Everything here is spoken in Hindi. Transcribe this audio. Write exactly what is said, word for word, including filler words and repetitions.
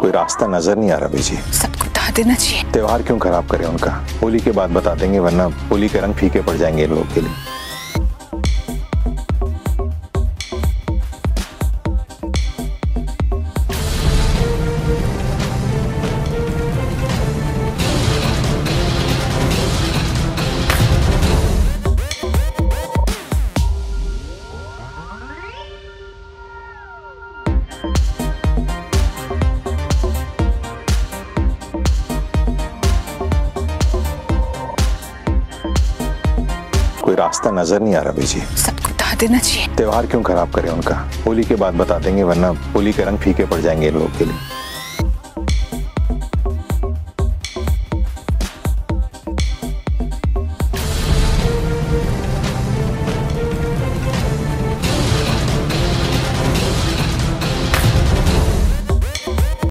कोई रास्ता नजर नहीं आ रहा बीजी। सबको बता देना चाहिए। त्योहार क्यों खराब करें उनका, होली के बाद बता देंगे वरना होली के रंग फीके पड़ जाएंगे इन लोग के लिए। रास्ता नजर नहीं आ रहा बीजी। सबको बता देना चाहिए। त्योहार क्यों खराब करें उनका, होली के बाद बता देंगे वरना होली के रंग फीके पड़ जाएंगे इन लोग के लिए।